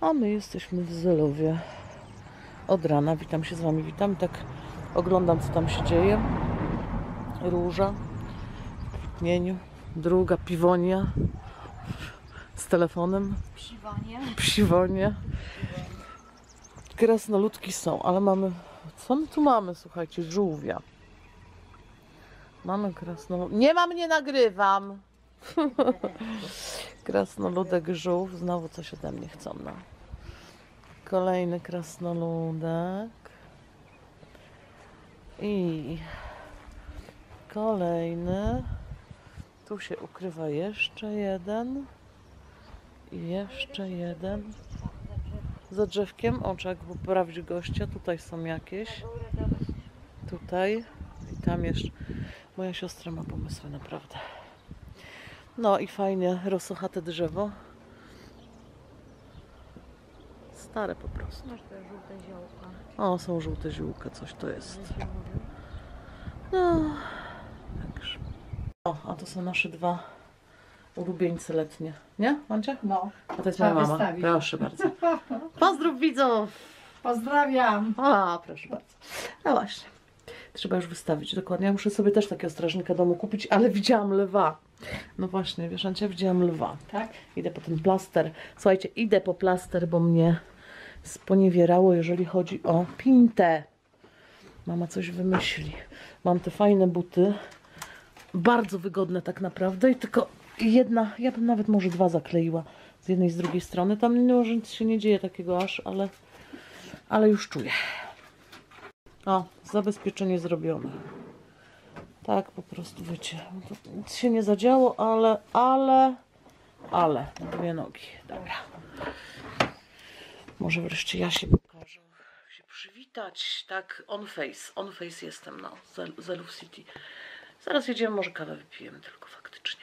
A my jesteśmy w Zelowie od rana. Witam się z Wami, witam. Tak oglądam, co tam się dzieje. Róża w kwitnieniu. Druga piwonia z telefonem. Psiwonie. Krasnoludki są, ale mamy... Co my tu mamy, słuchajcie? Żółwia. Mamy krasnoludki. Nie mam, nie nagrywam! Krasnoludek, żółw. Znowu coś ode mnie chcą. No. Kolejny krasnoludek. I kolejny. Tu się ukrywa jeszcze jeden. I jeszcze jeden. Za drzewkiem oczek, bo poprawić gościa. Tutaj są jakieś. Tutaj. I tam jeszcze. Moja siostra ma pomysły, naprawdę. No i fajnie rosochate drzewo. Stare po prostu. Masz te żółte ziółka. O, są żółte ziółka, coś to jest. No. Także. O, a to są nasze dwa ulubieńcy letnie. Nie, Mancia? No. A to jest moja mama. Wystawić. Proszę bardzo. Pozdrów widzów! Pozdrawiam! A, proszę bardzo. No właśnie. Trzeba już wystawić dokładnie. Ja muszę sobie też takiego strażnika domu kupić, ale widziałam lwa. No właśnie, wiesz, Ancia, widziałam lwa. Tak? Idę po ten plaster. Słuchajcie, idę po plaster, bo mnie sponiewierało, jeżeli chodzi o pintę. Mama coś wymyśli. Mam te fajne buty. Bardzo wygodne tak naprawdę. I tylko jedna, ja bym nawet może dwa zakleiła. Z jednej i z drugiej strony. Tam może nic się nie dzieje takiego aż, ale już czuję. O, zabezpieczenie zrobione. Tak po prostu, wiecie, nic się nie zadziało, ale, dwie nogi, dobra. Może wreszcie ja się pokażę, się przywitać, tak, on face jestem, no, Zelów City. Zaraz jedziemy, może kawę wypijemy tylko faktycznie.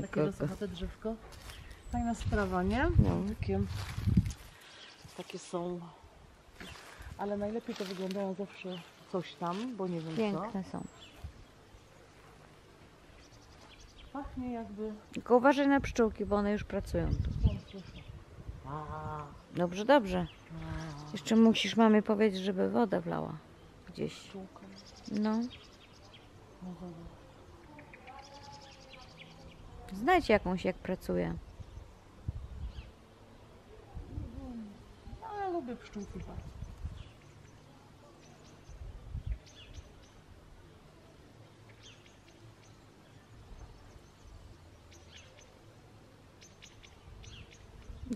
Takie rosochate drzewko. Fajna sprawa, nie? No. Takie są. Ale najlepiej to wyglądają zawsze coś tam, bo nie wiem co. Piękne są. Pachnie jakby... Tylko uważaj na pszczółki, bo one już pracują tu. Dobrze, dobrze. Jeszcze musisz mamie powiedzieć, żeby woda wlała gdzieś. No. Znajdź jakąś, jak pracuje. No, ja lubię pszczółki bardzo.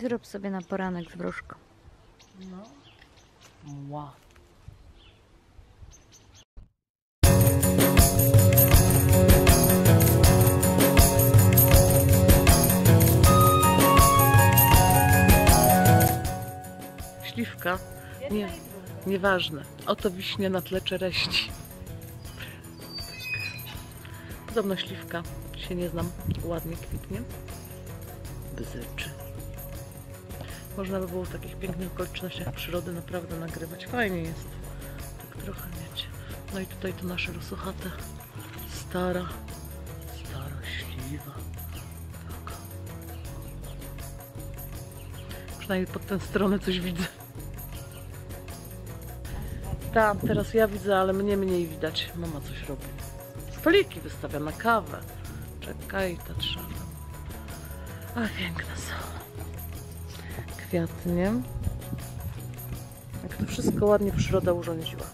Zrób sobie na poranek z wróżką. No. Wow. Śliwka, nie, nieważne. Oto wiśnie na tle czereści. Podobno śliwka, się nie znam, ładnie kwitnie. Bzyczy. Można by było w takich pięknych okolicznościach przyrody naprawdę nagrywać. Fajnie jest. Tak trochę, wiecie. No i tutaj to nasze rosochate. Stara śliwa. Taka. Przynajmniej pod tę stronę coś widzę. Tam, teraz ja widzę, ale mnie mniej widać. Mama coś robi. Stoliki wystawia na kawę. Czekaj, ta trzeba. A piękne są. Kwiatnie. Jak to wszystko ładnie przyroda urządziła.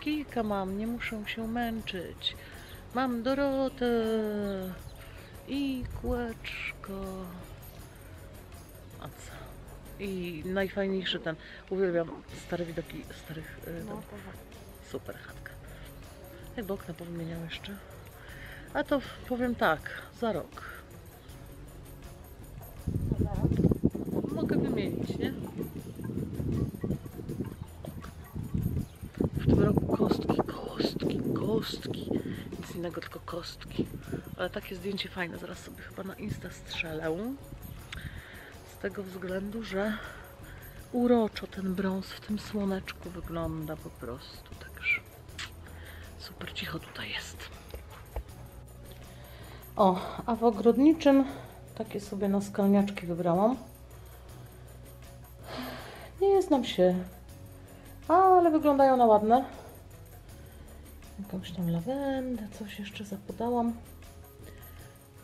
Kilka mam, nie muszę się męczyć. Mam Dorotę i kółeczko. A co? I najfajniejszy ten. Uwielbiam stare widoki starych domów. Super chatka. Jakby okna powymieniał jeszcze. A to powiem tak, za rok. Mogę wymienić, nie? kostki, nic innego, tylko kostki. Ale takie zdjęcie fajne, zaraz sobie chyba na Insta strzelę. Z tego względu, że uroczo ten brąz w tym słoneczku wygląda po prostu, także super cicho tutaj jest. O, a w ogrodniczym takie sobie na skalniaczki wybrałam. Nie znam się, ale wyglądają na ładne. Jakąś tam lawendę, coś jeszcze zapodałam.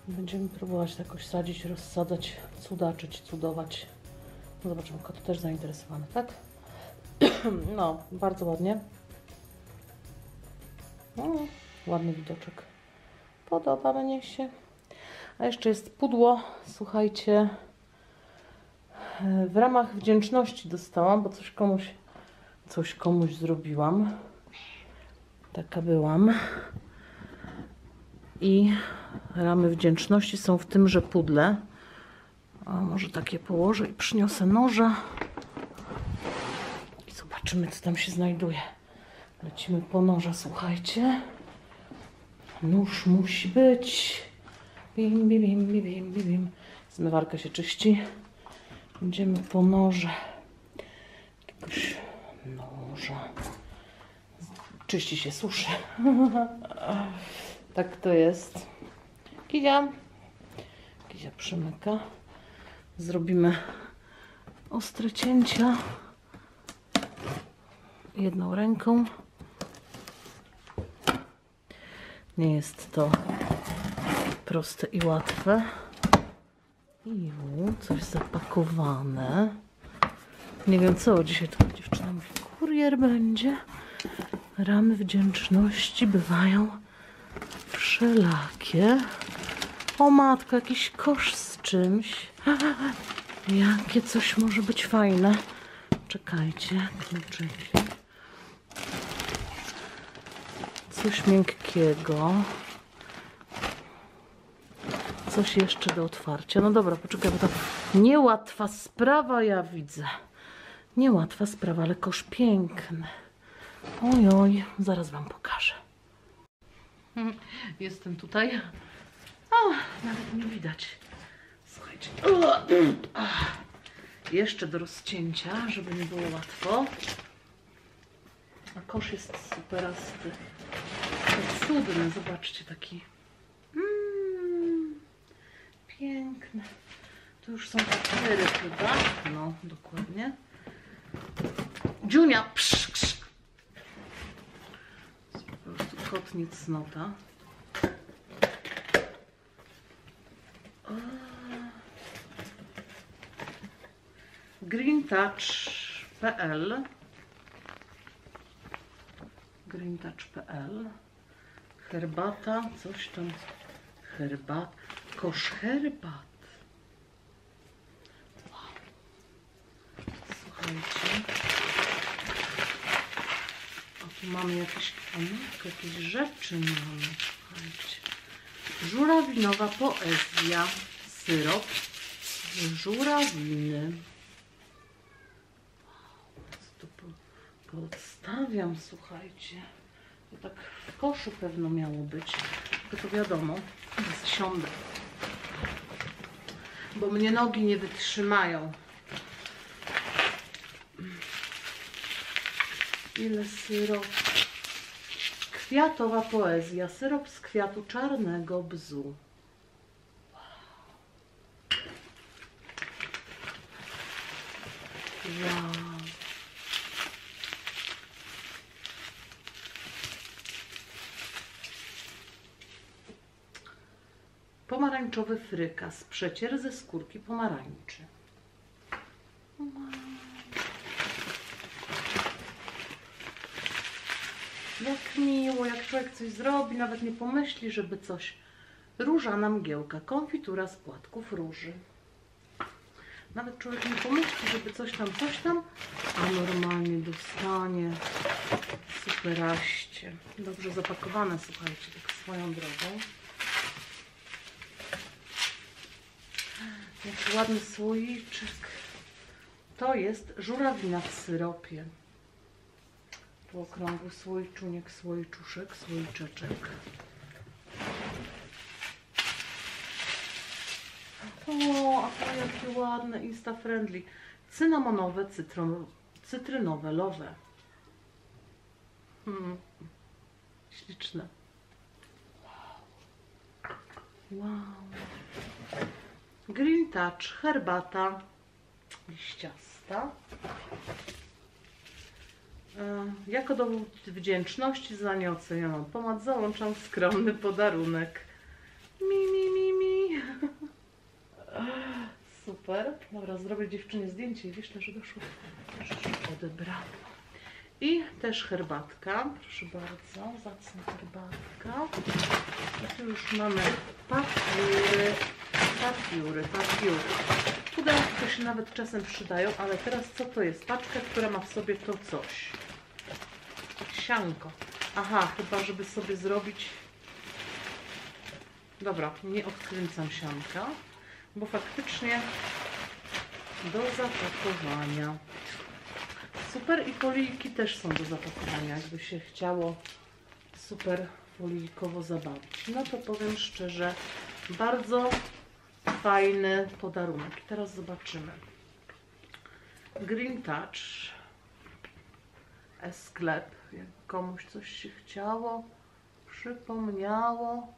Będziemy próbować jakoś sadzić, rozsadzać, cudaczyć, cudować. Zobaczymy, kot też zainteresowany, tak? No, bardzo ładnie. No, ładny widoczek. Podoba mnie się. A jeszcze jest pudło, słuchajcie. W ramach wdzięczności dostałam, bo coś komuś zrobiłam. Taka byłam. I ramy wdzięczności są w tymże pudle. A może takie położę i przyniosę noża. I zobaczymy, co tam się znajduje. Lecimy po noża, słuchajcie. Nóż musi być. Bim, bim, bim, bim, bim, bim. Zmywarka się czyści. Idziemy po noże. Jakiegoś noża. Czyści się, suszy. Tak to jest. Kizia. Kizia przymyka. Zrobimy ostre cięcia jedną ręką. Nie jest to proste i łatwe. I coś zapakowane. Nie wiem co, dzisiaj ta dziewczyna mówi, kurier będzie. Ramy wdzięczności bywają wszelakie. O matko, jakiś kosz z czymś. Jakie coś może być fajne. Czekajcie, kluczyki. Coś miękkiego. Coś jeszcze do otwarcia. No dobra, poczekaj, bo to niełatwa sprawa, ja widzę. Niełatwa sprawa, ale kosz piękny. Ojoj, zaraz wam pokażę. Jestem tutaj. O, nawet nie widać. Słuchajcie. Jeszcze do rozcięcia, żeby nie było łatwo. A kosz jest superasty. Jest cudny, zobaczcie, taki piękny. Tu już są papiery chyba. No, dokładnie. Dziunia! Psz, psz. Jest po prostu kot niecnota. Green Touch.pl Herbata, coś tam. Herbat. Kosz herbat. Wow. Słuchajcie. A tu mamy jakieś kamienki, jakieś rzeczy mamy. Słuchajcie. Żurawinowa poezja. Syrop z żurawiny. Podstawiam, słuchajcie. To tak w koszu pewno miało być. Tylko to wiadomo, zsiądę. Bo mnie nogi nie wytrzymają. Ile syrop. Kwiatowa poezja. Syrop z kwiatu czarnego bzu. Wow. Pomarańczowy frykas, przecier ze skórki pomarańczy. Jak miło, jak człowiek coś zrobi, nawet nie pomyśli, żeby coś. Różana mgiełka, konfitura z płatków róży. Nawet człowiek nie pomyśli, żeby coś tam, a normalnie dostanie. Superaście. Dobrze zapakowane, słuchajcie, tak swoją drogą. Jaki ładny słoiczek. To jest żurawina w syropie. po okrągu słoiczuniek, słoiczuszek, słoiczeczek. O, a to jakie ładne, insta friendly. Cynamonowe, cytrynowe, lowe. Śliczne. Wow. Green Touch, herbata liściasta. Jako dowód wdzięczności za nieocenioną pomoc załączam skromny podarunek. Mi. Super. Dobra, zrobię dziewczynie zdjęcie i wyślę, że doszło. Odebrano. I też herbatka. Proszę bardzo, zacna herbatka. I tu już mamy papiury. Pudełki się nawet czasem przydają, ale teraz co to jest? Paczka, która ma w sobie to coś. Sianko. Aha, chyba żeby sobie zrobić... Dobra, nie odkręcam sianka, bo faktycznie do zapakowania. Super, i folijki też są do zapakowania, jakby się chciało super folijkowo zabawić. No to powiem szczerze, bardzo fajny podarunek. Teraz zobaczymy. Green Touch, e-sklep. Jak komuś coś się chciało, przypomniało.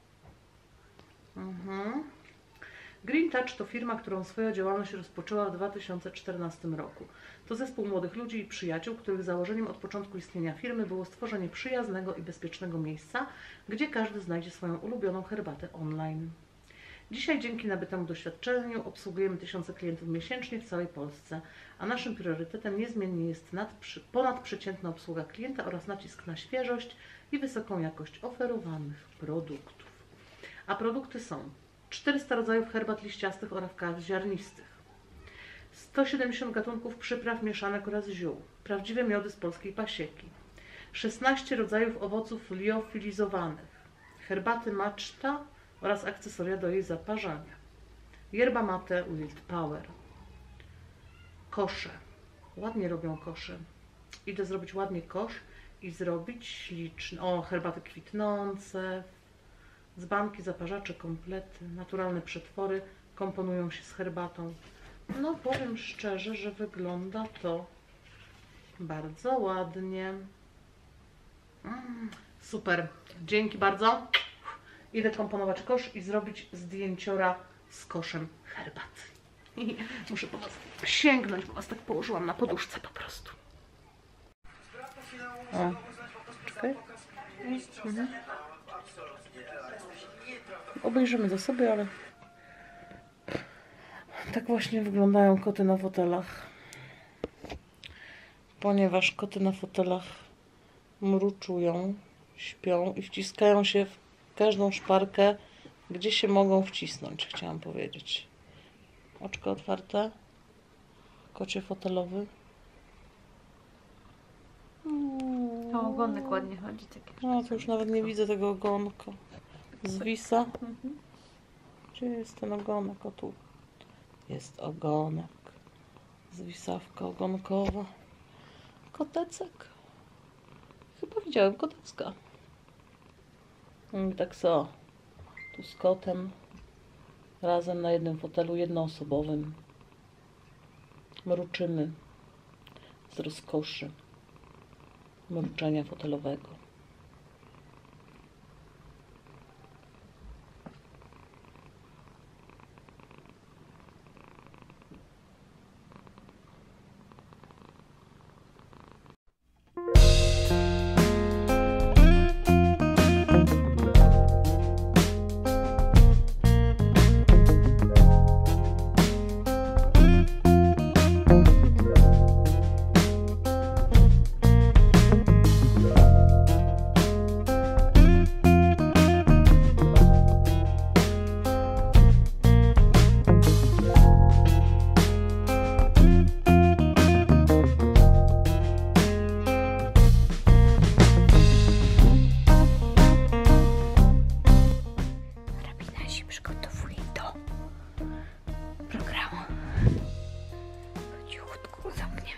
Green Touch to firma, którą swoją działalność rozpoczęła w 2014 roku. To zespół młodych ludzi i przyjaciół, których założeniem od początku istnienia firmy było stworzenie przyjaznego i bezpiecznego miejsca, gdzie każdy znajdzie swoją ulubioną herbatę online. Dzisiaj dzięki nabytemu doświadczeniu obsługujemy tysiące klientów miesięcznie w całej Polsce, a naszym priorytetem niezmiennie jest ponadprzeciętna obsługa klienta oraz nacisk na świeżość i wysoką jakość oferowanych produktów. A produkty są 400 rodzajów herbat liściastych oraz ziarnistych, 170 gatunków przypraw mieszanek oraz ziół, prawdziwe miody z polskiej pasieki, 16 rodzajów owoców liofilizowanych, herbaty matcha oraz akcesoria do jej zaparzania, yerba mate Wild Power, kosze, ładnie robią kosze, idę zrobić ładnie kosz i zrobić śliczne, o, herbaty kwitnące, dzbanki, zaparzacze, komplety, naturalne przetwory komponują się z herbatą. No powiem szczerze, że wygląda to bardzo ładnie. Super, dzięki bardzo. Idę komponować kosz i zrobić zdjęciora z koszem herbat. Muszę po was sięgnąć, bo was tak położyłam na poduszce po prostu. O, czekaj. Obejrzymy to sobie, ale tak właśnie wyglądają koty na fotelach. Ponieważ koty na fotelach mruczują, śpią i wciskają się w każdą szparkę, gdzie się mogą wcisnąć, chciałam powiedzieć. Oczko otwarte, kocie fotelowy. O, ogonek ładnie chodzi. No, to już nawet nie widzę tego ogonka. Zwisa. Gdzie jest ten ogonek? O, tu jest ogonek. Zwisawka ogonkowa. Kotecek. Chyba widziałem kotecka. I tak so. Tu z kotem. Razem na jednym fotelu jednoosobowym. Mruczymy z rozkoszy mruczenia fotelowego.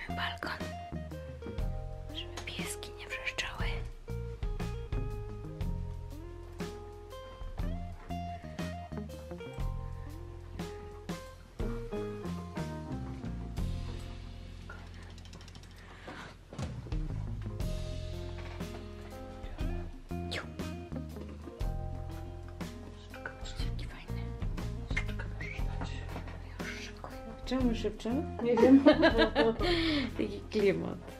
Balkon, żeby pieski nie przeszły. Czemu szepczemy? Nie wiem. Taki klimat.